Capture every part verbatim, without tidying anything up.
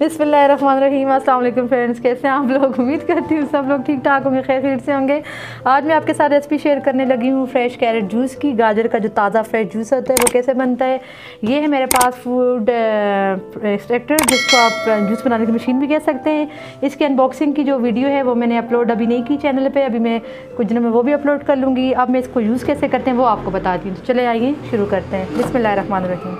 बिस्मिल्लाहिर्रहमानिर्रहीम। अस्सलाम वालेकुम फ्रेंड्स, कैसे हैं आप लोग? उम्मीद करती हूँ सब लोग ठीक ठाक होंगे, खैर खैर से होंगे। आज मैं आपके साथ रेसिपी शेयर करने लगी हूँ फ्रेश कैरेट जूस की। गाजर का जो ताज़ा फ्रेश जूस होता है वो कैसे बनता है, ये है मेरे पास फूड एक्सट्रैक्टर, जिसको आप जूस बनाने की मशीन भी कह सकते हैं। इसकी अनबॉक्सिंग की जो वीडियो है वो मैंने अपलोड अभी नहीं की चैनल पर, अभी मैं कुछ दिनों में वो भी अपलोड कर लूँगी। अब मैं इसको यूज़ कैसे करते हैं वो आपको बताती हूँ, तो चले आइए शुरू करते हैं। बिस्मिल्लाहिर्रहमानिर्रहीम।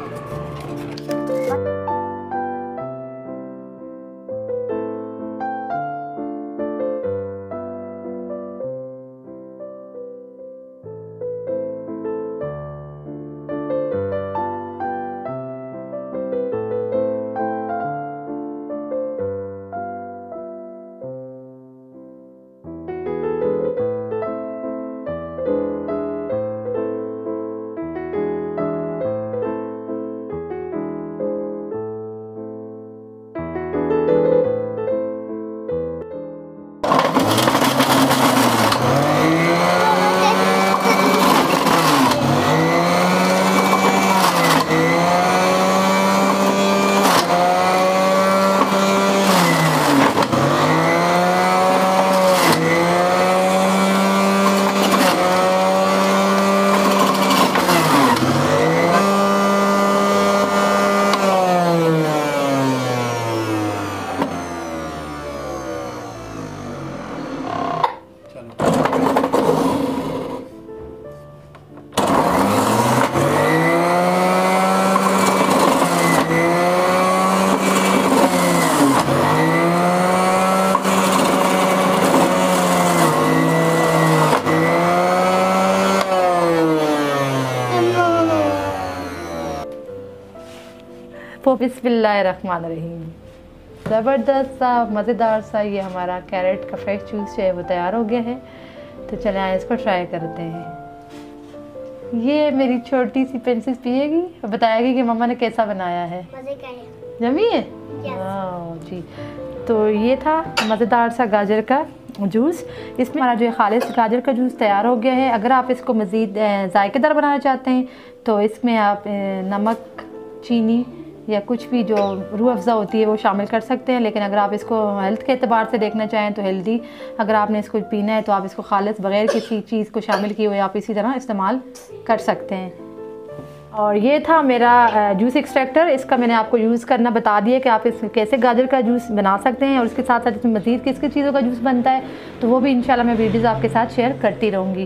बिस्मिल्लाहिर्रहमानिर्रहीम। ज़बरदस्त सा मज़ेदार सा ये हमारा कैरेट का फ्रेश जूस जो है वो तैयार हो गया है, तो चले आए इसको ट्राई करते हैं। ये मेरी छोटी सी पेंसिल पिएगी और बताएगी कि मम्मा ने कैसा बनाया है। मज़े का है, जमी है? यस जी। तो ये था मज़ेदार सा गाजर का जूस। इसमें हमारा जो है खालिस गाजर का जूस तैयार हो गया है। अगर आप इसको मज़ीद जायकेदार बनाना चाहते हैं तो इसमें आप नमक, चीनी या कुछ भी जो रूह अफ़ज़ा होती है वो शामिल कर सकते हैं। लेकिन अगर आप इसको हेल्थ के अतबार से देखना चाहें तो हेल्दी, अगर आपने इसको पीना है तो आप इसको खालिस बग़ैर किसी चीज़ को शामिल किए हुए आप इसी तरह इस्तेमाल कर सकते हैं। और ये था मेरा जूस एक्सट्रैक्टर। इसका मैंने आपको यूज़ करना बता दिया कि आप इस कैसे गाजर का जूस बना सकते हैं, और इसके साथ साथ इसमें मज़ीद किस किस चीज़ों का जूस बनता है तो वो भी इंशाल्लाह मैं वीडियोज़ आपके साथ शेयर करती रहूँगी।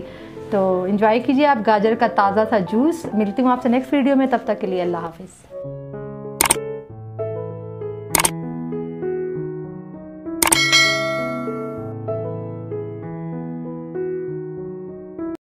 तो इन्जॉय कीजिए आप गाजर का ताज़ा सा जूस। मिलती हूँ आपसे नेक्स्ट वीडियो में, तब तक के लिए अल्लाह हाफ़िज़।